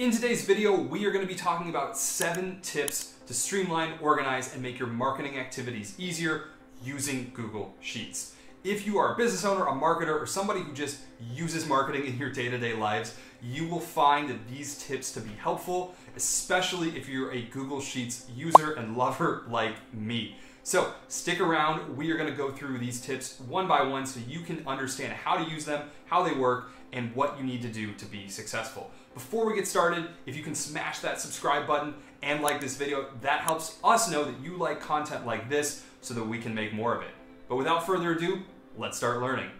In today's video, we are going to be talking about 7 tips to streamline, organize, and make your marketing activities easier using Google Sheets. If you are a business owner, a marketer, or somebody who just uses marketing in your day-to-day lives, you will find that these tips to be helpful, especially if you're a Google Sheets user and lover like me. So stick around, we are going to go through these tips one by one so you can understand how to use them, how they work, and what you need to do to be successful. Before we get started, if you can smash that subscribe button and like this video, that helps us know that you like content like this so that we can make more of it. But without further ado, let's start learning.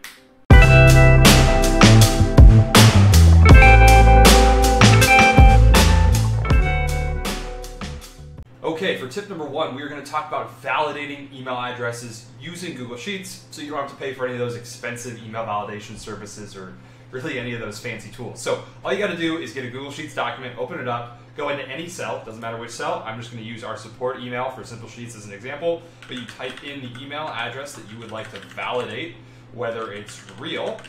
Okay, for tip number 1, we're going to talk about validating email addresses using Google Sheets so you don't have to pay for any of those expensive email validation services or really any of those fancy tools. So all you got to do is get a Google Sheets document, open it up, go into any cell, doesn't matter which cell. I'm just going to use our support email for Simple Sheets as an example, but you type in the email address that you would like to validate, whether it's real,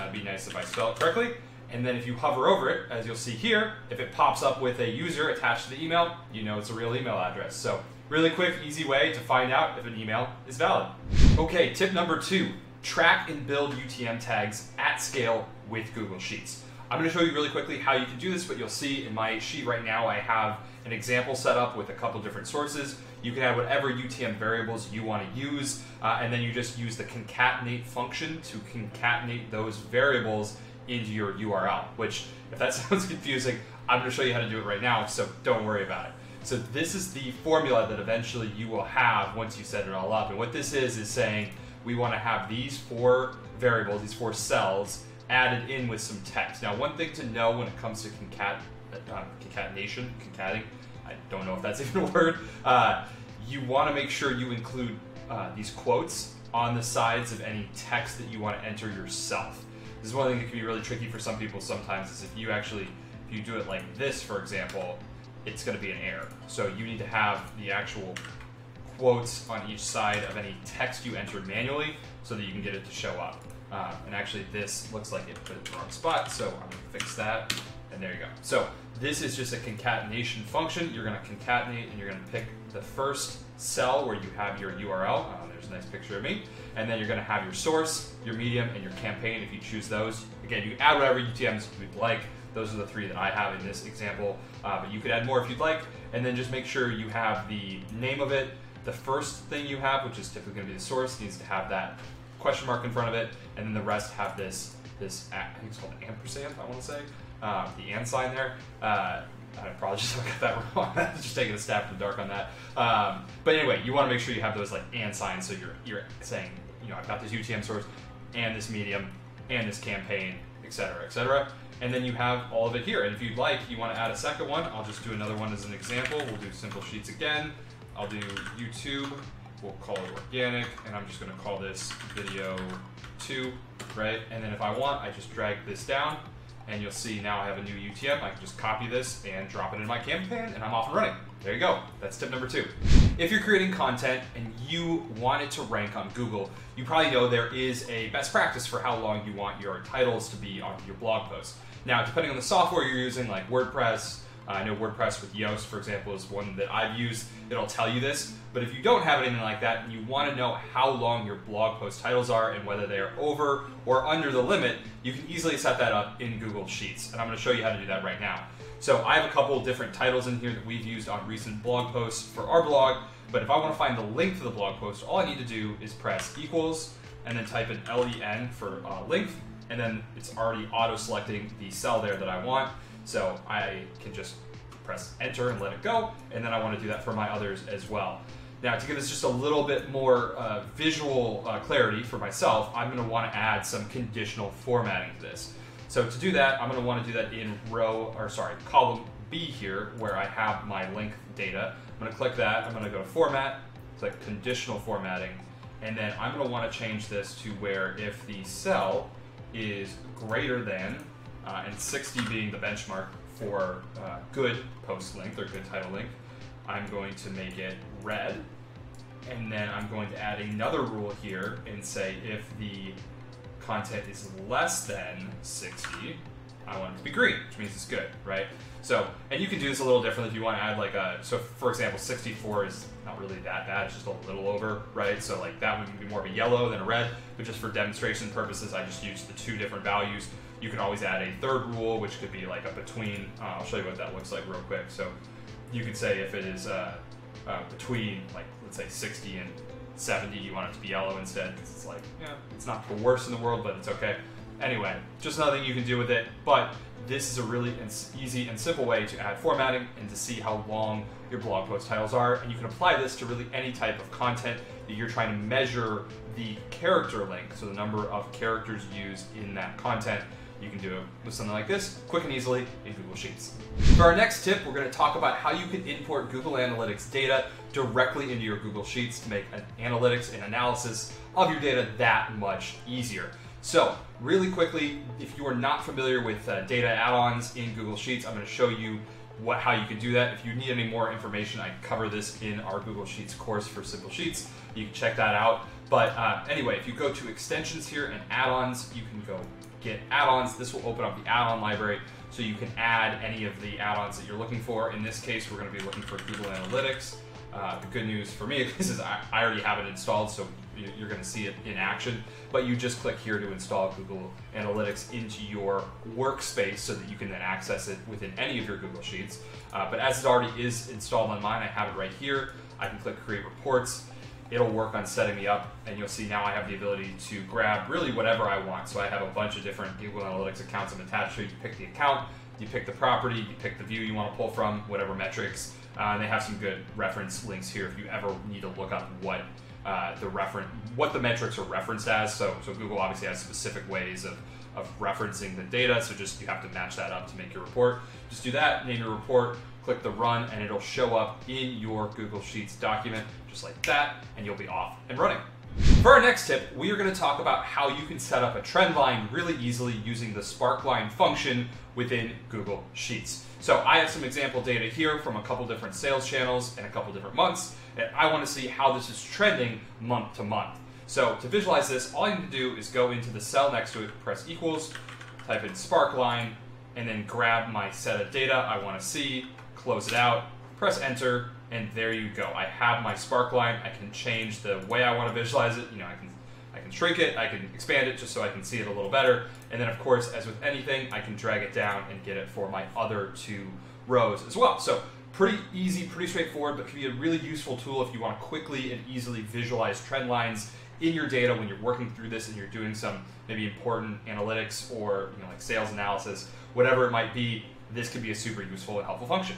it'd be nice if I spell it correctly, and then if you hover over it, as you'll see here, if it pops up with a user attached to the email, you know it's a real email address. So really quick, easy way to find out if an email is valid. Okay, tip number 2. Track and build UTM tags at scale with Google Sheets. I'm going to show you really quickly how you can do this, but you'll see in my sheet right now I have an example set up with a couple different sources. You can add whatever UTM variables you want to use, and then you just use the concatenate function to concatenate those variables into your URL, which, if that sounds confusing, I'm going to show you how to do it right now, so don't worry about it. So this is the formula that eventually you will have once you set it all up, and what this is saying we want to have these 4 variables, these 4 cells, added in with some text. Now, one thing to know when it comes to concatenating, I don't know if that's even a word, you want to make sure you include these quotes on the sides of any text that you want to enter yourself. This is one thing that can be really tricky for some people sometimes, is if you do it like this, for example, it's going to be an error. So you need to have the actual quotes on each side of any text you entered manually so that you can get it to show up. And actually this looks like it put it in the wrong spot, so I'm going to fix that, and there you go. So this is just a concatenation function. You're going to concatenate and you're going to pick the first cell where you have your URL. There's a nice picture of me. And then you're going to have your source, your medium, and your campaign if you choose those. Again, you can add whatever UTMs you'd like. Those are the 3 that I have in this example, but you could add more if you'd like. And then just make sure you have the name of it. The first thing you have, which is typically going to be the source, needs to have that question mark in front of it, and then the rest have this I think it's called an ampersand, I want to say, the and sign there. I probably just got that wrong. I'm just taking a stab in the dark on that. But anyway, you want to make sure you have those like and signs, so you're saying, you know, I've got this UTM source, and this medium, and this campaign, etc., etc. And then you have all of it here. And if you'd like, you want to add a second one. I'll just do another one as an example. We'll do Simple Sheets again. I'll do YouTube, we'll call it organic, and I'm just gonna call this video 2, right? And then if I want, I just drag this down, and you'll see now I have a new UTM. I can just copy this and drop it in my campaign, and I'm off and running. There you go, that's tip number 2. If you're creating content and you want it to rank on Google, you probably know there is a best practice for how long you want your titles to be on your blog post. Now, depending on the software you're using, like WordPress, I know WordPress with Yoast, for example, is one that I've used. It'll tell you this, but if you don't have anything like that and you want to know how long your blog post titles are and whether they are over or under the limit, you can easily set that up in Google Sheets, and I'm going to show you how to do that right now. So I have a couple different titles in here that we've used on recent blog posts for our blog, but if I want to find the length of the blog post, all I need to do is press equals and then type in LEN for length, and then it's already auto-selecting the cell there that I want. So I can just press enter and let it go, and then I want to do that for my others as well. Now, to give this just a little bit more visual clarity for myself, I'm going to want to add some conditional formatting to this. So to do that, I'm going to want to do that in column B here, where I have my length data. I'm going to click that, I'm going to go to format, click conditional formatting, and then I'm going to want to change this to where if the cell is greater than and 60 being the benchmark for good post length or good title length, I'm going to make it red, and then I'm going to add another rule here and say if the content is less than 60, I want it to be green, which means it's good, right? So, and you can do this a little differently if you want to add like a, so for example, 64 is not really that bad, it's just a little over, right? So like that would be more of a yellow than a red, but just for demonstration purposes, I just used the two different values. You can always add a third rule, which could be like a between, I'll show you what that looks like real quick. So you could say if it is between like, let's say 60 and 70, you want it to be yellow instead, because it's like, yeah, it's not the worst in the world, but it's okay. Anyway, just another thing you can do with it, but this is a really easy and simple way to add formatting and to see how long your blog post titles are, and you can apply this to really any type of content that you're trying to measure the character length, so the number of characters used in that content. You can do it with something like this, quick and easily, in Google Sheets. For our next tip, we're going to talk about how you can import Google Analytics data directly into your Google Sheets to make an analytics and analysis of your data that much easier. So, really quickly, if you are not familiar with data add-ons in Google Sheets, I'm going to show you how you can do that. If you need any more information, I cover this in our Google Sheets course for Simple Sheets. You can check that out. But anyway, if you go to extensions here and add-ons, you can go get add-ons. This will open up the add-on library so you can add any of the add-ons that you're looking for. In this case, we're going to be looking for Google Analytics. The good news for me is I already have it installed, so you're going to see it in action, but you just click here to install Google Analytics into your workspace so that you can then access it within any of your Google Sheets. But as it already is installed on mine, I have it right here. I can click Create Reports. It'll work on setting me up, and you'll see now I have the ability to grab really whatever I want. So I have a bunch of different Google Analytics accounts I'm attached to. You pick the account, you pick the property, you pick the view you want to pull from, whatever metrics. And they have some good reference links here if you ever need to look up what the metrics are referenced as. So Google obviously has specific ways of referencing the data, so just you have to match that up to make your report. Just do that, name your report, click the run, and it'll show up in your Google Sheets document, just like that, and you'll be off and running. For our next tip, we are going to talk about how you can set up a trend line really easily using the Sparkline function within Google Sheets. So I have some example data here from a couple different sales channels and a couple different months, and I want to see how this is trending month to month. So to visualize this, all you need to do is go into the cell next to it, press equals, type in Sparkline, and then grab my set of data I want to see, close it out, press enter, and there you go. I have my Sparkline. I can change the way I want to visualize it. You know, I can shrink it, I can expand it just so I can see it a little better. And then of course, as with anything, I can drag it down and get it for my other two rows as well. So pretty easy, pretty straightforward, but can be a really useful tool if you want to quickly and easily visualize trend lines in your data when you're working through this and you're doing some maybe important analytics or like sales analysis, whatever it might be. This could be a super useful and helpful function.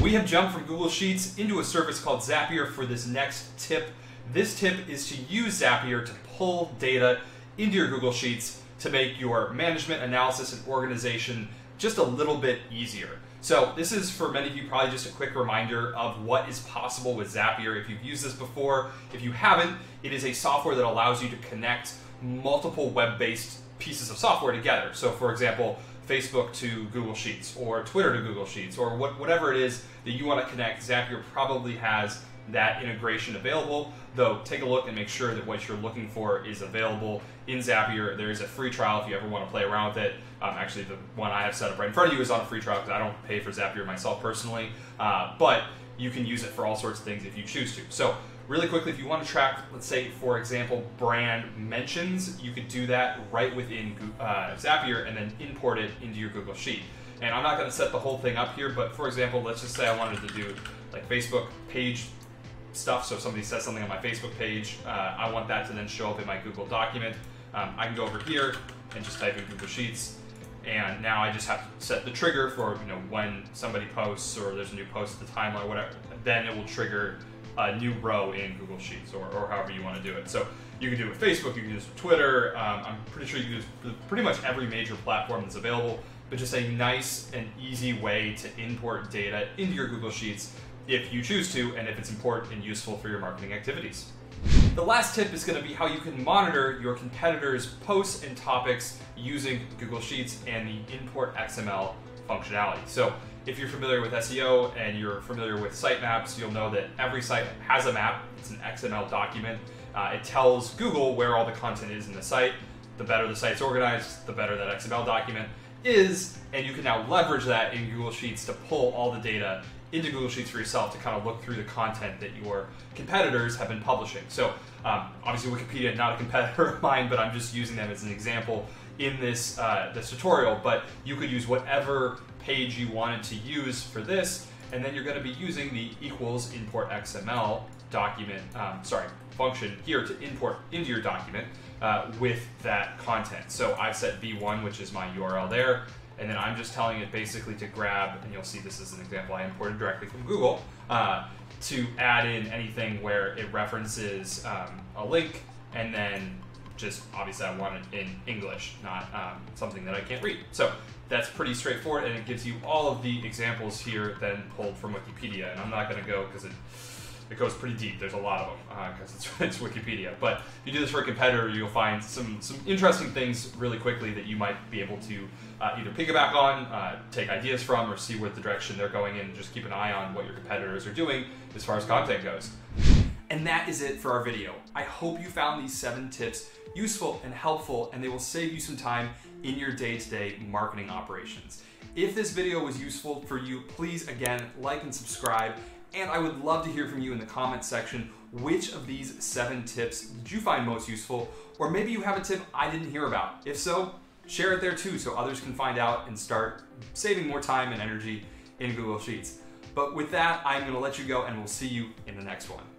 We have jumped from Google Sheets into a service called Zapier for this next tip. This tip is to use Zapier to pull data into your Google Sheets to make your management, analysis, and organization just a little bit easier. So this is, for many of you, probably just a quick reminder of what is possible with Zapier if you've used this before. If you haven't, it is a software that allows you to connect multiple web-based pieces of software together. So for example, Facebook to Google Sheets, or Twitter to Google Sheets, or whatever it is that you want to connect, Zapier probably has that integration available. Though take a look and make sure that what you're looking for is available in Zapier. There is a free trial if you ever want to play around with it. Actually, the one I have set up right in front of you is on a free trial because I don't pay for Zapier myself personally, but you can use it for all sorts of things if you choose to. So really quickly, if you want to track, let's say, for example, brand mentions, you could do that right within Zapier and then import it into your Google Sheet. And I'm not going to set the whole thing up here, but for example, let's just say I wanted to do like Facebook page stuff. So if somebody says something on my Facebook page, I want that to then show up in my Google document. I can go over here and just type in Google Sheets. And now I just have to set the trigger for when somebody posts or there's a new post at the timeline or whatever, then it will trigger a new row in Google Sheets, or however you want to do it. So you can do it with Facebook, you can do this with Twitter. I'm pretty sure you can do this with pretty much every major platform that's available, but just a nice and easy way to import data into your Google Sheets if you choose to, and if it's important and useful for your marketing activities. The last tip is going to be how you can monitor your competitors' posts and topics using Google Sheets and the import XML functionality. So if you're familiar with SEO and you're familiar with sitemaps, you'll know that every site has a map. It's an XML document. It tells Google where all the content is in the site. The better the site's organized, the better that XML document. is, and you can now leverage that in Google Sheets to pull all the data into Google Sheets for yourself to kind of look through the content that your competitors have been publishing. So obviously Wikipedia, not a competitor of mine, but I'm just using them as an example in this, this tutorial, but you could use whatever page you wanted to use for this, and then you're gonna be using the equals import XML document, function here to import into your document with that content. So I've set V1, which is my URL there, and then I'm just telling it basically to grab, and you'll see this is an example I imported directly from Google, to add in anything where it references a link, and then just obviously I want it in English, not something that I can't read. So that's pretty straightforward, and it gives you all of the examples here then pulled from Wikipedia, and I'm not gonna go because it goes pretty deep. There's a lot of them because it's Wikipedia. But if you do this for a competitor, you'll find some interesting things really quickly that you might be able to either piggyback on, take ideas from, or see what the direction they're going in. Just keep an eye on what your competitors are doing as far as content goes. And that is it for our video. I hope you found these 7 tips useful and helpful, and they will save you some time in your day-to-day marketing operations. If this video was useful for you, please again, like and subscribe. And I would love to hear from you in the comments section, which of these 7 tips did you find most useful? Or maybe you have a tip I didn't hear about. If so, share it there too so others can find out and start saving more time and energy in Google Sheets. But with that, I'm gonna let you go and we'll see you in the next one.